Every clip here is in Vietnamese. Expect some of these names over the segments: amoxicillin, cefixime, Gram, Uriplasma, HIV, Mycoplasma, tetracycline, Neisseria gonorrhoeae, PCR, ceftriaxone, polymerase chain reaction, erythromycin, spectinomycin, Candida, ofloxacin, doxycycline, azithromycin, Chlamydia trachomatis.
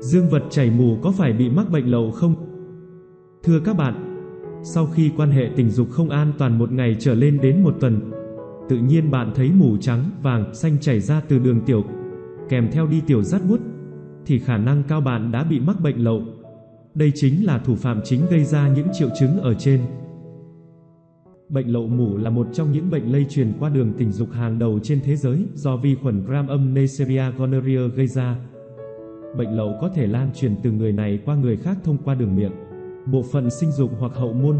Dương vật chảy mù có phải bị mắc bệnh lậu không? Thưa các bạn, sau khi quan hệ tình dục không an toàn 1 ngày trở lên đến 1 tuần, tự nhiên bạn thấy mù trắng, vàng, xanh chảy ra từ đường tiểu, kèm theo đi tiểu rát buốt, thì khả năng cao bạn đã bị mắc bệnh lậu. Đây chính là thủ phạm chính gây ra những triệu chứng ở trên. Bệnh lậu mủ là một trong những bệnh lây truyền qua đường tình dục hàng đầu trên thế giới do vi khuẩn gram-âm Neisseria gonorrhoeae gây ra. Bệnh lậu có thể lan truyền từ người này qua người khác thông qua đường miệng, bộ phận sinh dục hoặc hậu môn.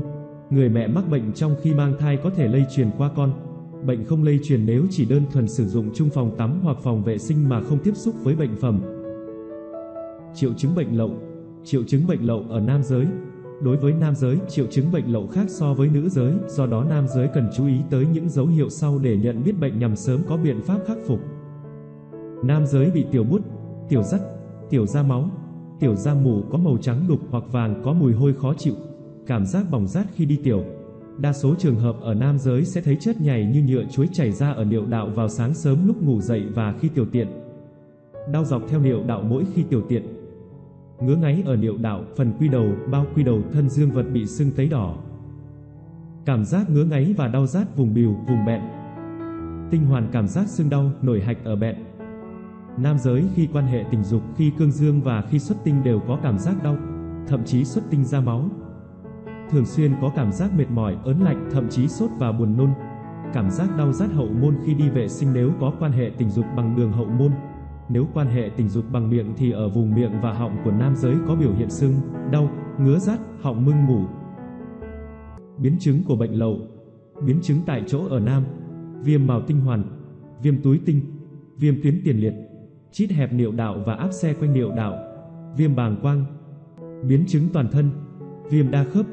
Người mẹ mắc bệnh trong khi mang thai có thể lây truyền qua con. Bệnh không lây truyền nếu chỉ đơn thuần sử dụng chung phòng tắm hoặc phòng vệ sinh mà không tiếp xúc với bệnh phẩm. Triệu chứng bệnh lậu. Triệu chứng bệnh lậu ở nam giới. Đối với nam giới, triệu chứng bệnh lậu khác so với nữ giới, do đó nam giới cần chú ý tới những dấu hiệu sau để nhận biết bệnh nhằm sớm có biện pháp khắc phục. Nam giới bị tiểu bút, tiểu rắt, tiểu ra máu, tiểu ra mù có màu trắng đục hoặc vàng, có mùi hôi khó chịu, cảm giác bỏng rát khi đi tiểu. Đa số trường hợp ở nam giới sẽ thấy chất nhầy như nhựa chuối chảy ra ở niệu đạo vào sáng sớm lúc ngủ dậy và khi tiểu tiện. Đau dọc theo niệu đạo mỗi khi tiểu tiện. Ngứa ngáy ở niệu đạo, phần quy đầu, bao quy đầu, thân dương vật bị sưng tấy đỏ. Cảm giác ngứa ngáy và đau rát vùng bìu, vùng bẹn. Tinh hoàn cảm giác sưng đau, nổi hạch ở bẹn. Nam giới khi quan hệ tình dục, khi cương dương và khi xuất tinh đều có cảm giác đau, thậm chí xuất tinh ra máu. Thường xuyên có cảm giác mệt mỏi, ớn lạnh, thậm chí sốt và buồn nôn. Cảm giác đau rát hậu môn khi đi vệ sinh nếu có quan hệ tình dục bằng đường hậu môn. Nếu quan hệ tình dục bằng miệng thì ở vùng miệng và họng của nam giới có biểu hiện sưng, đau, ngứa rát, họng mưng mủ. Biến chứng của bệnh lậu. Biến chứng tại chỗ ở nam: viêm mào tinh hoàn, viêm túi tinh, viêm tuyến tiền liệt, chít hẹp niệu đạo và áp xe quanh niệu đạo, viêm bàng quang. Biến chứng toàn thân: viêm đa khớp.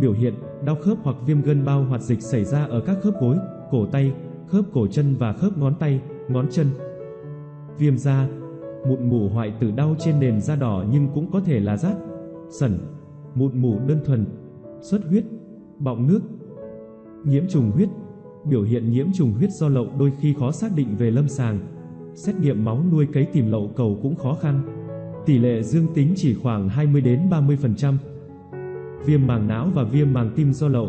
Biểu hiện: đau khớp hoặc viêm gân bao hoạt dịch xảy ra ở các khớp gối, cổ tay, khớp cổ chân và khớp ngón tay, ngón chân. Viêm da, mụn mủ hoại tử đau trên nền da đỏ nhưng cũng có thể là rát, sẩn, mụn mủ đơn thuần, xuất huyết, bọng nước. Nhiễm trùng huyết, biểu hiện nhiễm trùng huyết do lậu đôi khi khó xác định về lâm sàng, xét nghiệm máu nuôi cấy tìm lậu cầu cũng khó khăn, tỷ lệ dương tính chỉ khoảng 20 đến 30%. Viêm màng não và viêm màng tim do lậu,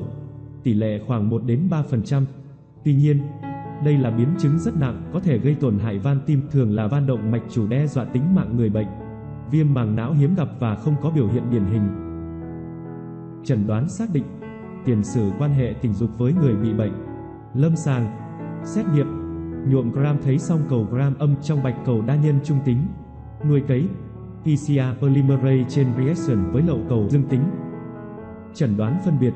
tỷ lệ khoảng 1 đến 3%. Tuy nhiên, đây là biến chứng rất nặng, có thể gây tổn hại van tim, thường là van động mạch chủ, đe dọa tính mạng người bệnh. Viêm màng não hiếm gặp và không có biểu hiện điển hình. Chẩn đoán xác định: tiền sử quan hệ tình dục với người bị bệnh. Lâm sàng: xét nghiệm nhuộm gram thấy song cầu gram âm trong bạch cầu đa nhân trung tính, nuôi cấy PCR polymerase chain reaction với lậu cầu dương tính. Chẩn đoán phân biệt: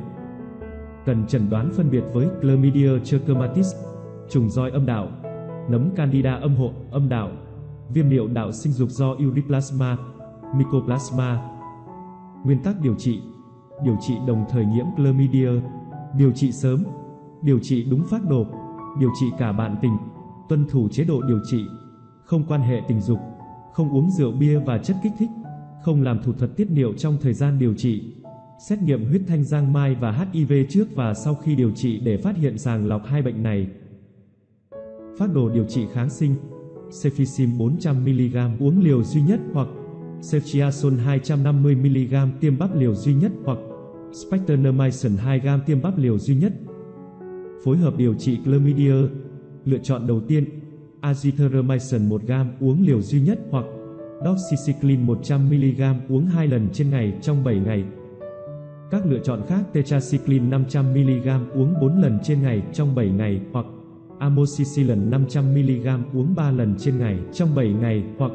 cần chẩn đoán phân biệt với Chlamydia trachomatis, trùng roi âm đạo, nấm candida âm hộ, âm đạo, viêm niệu đạo sinh dục do Uriplasma, Mycoplasma. Nguyên tắc điều trị: điều trị đồng thời nhiễm Chlamydia, điều trị sớm, điều trị đúng phác đồ, điều trị cả bạn tình, tuân thủ chế độ điều trị, không quan hệ tình dục, không uống rượu bia và chất kích thích, không làm thủ thuật tiết niệu trong thời gian điều trị. Xét nghiệm huyết thanh giang mai và HIV trước và sau khi điều trị để phát hiện sàng lọc 2 bệnh này. Phác đồ điều trị: kháng sinh cefixime 400 mg uống liều duy nhất hoặc ceftriaxone 250 mg tiêm bắp liều duy nhất hoặc spectinomycin 2g tiêm bắp liều duy nhất. Phối hợp điều trị Chlamydia, lựa chọn đầu tiên azithromycin 1g uống liều duy nhất hoặc doxycycline 100 mg uống 2 lần trên ngày trong 7 ngày. Các lựa chọn khác: tetracycline 500 mg uống 4 lần trên ngày trong 7 ngày hoặc amoxicillin 500 mg uống 3 lần trên ngày trong 7 ngày hoặc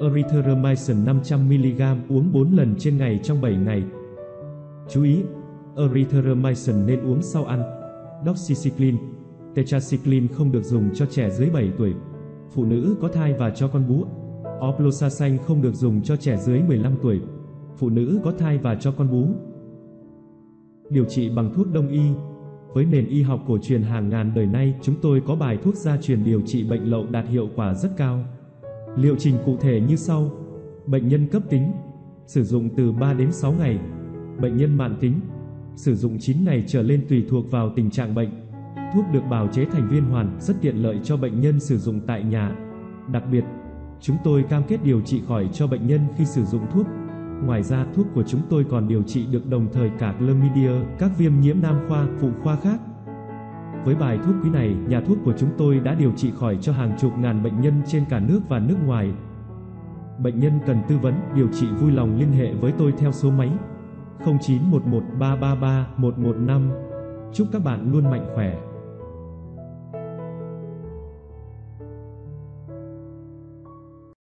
erythromycin 500 mg uống 4 lần trên ngày trong 7 ngày. Chú ý: erythromycin nên uống sau ăn. Doxycycline, tetracycline không được dùng cho trẻ dưới 7 tuổi, phụ nữ có thai và cho con bú. Ofloxacin không được dùng cho trẻ dưới 15 tuổi, phụ nữ có thai và cho con bú. Điều trị bằng thuốc đông y. Với nền y học cổ truyền hàng ngàn đời nay, chúng tôi có bài thuốc gia truyền điều trị bệnh lậu đạt hiệu quả rất cao. Liệu trình cụ thể như sau: bệnh nhân cấp tính, sử dụng từ 3 đến 6 ngày. Bệnh nhân mạn tính, sử dụng 9 ngày trở lên tùy thuộc vào tình trạng bệnh. Thuốc được bào chế thành viên hoàn, rất tiện lợi cho bệnh nhân sử dụng tại nhà. Đặc biệt, Chúng tôi cam kết điều trị khỏi cho bệnh nhân khi sử dụng thuốc. Ngoài ra, thuốc của chúng tôi còn điều trị được đồng thời cả chlamydia, các viêm nhiễm nam khoa, phụ khoa khác. Với bài thuốc quý này, nhà thuốc của chúng tôi đã điều trị khỏi cho hàng chục ngàn bệnh nhân trên cả nước và nước ngoài. Bệnh nhân cần tư vấn, điều trị vui lòng liên hệ với tôi theo số máy 0911 333 115. Chúc các bạn luôn mạnh khỏe.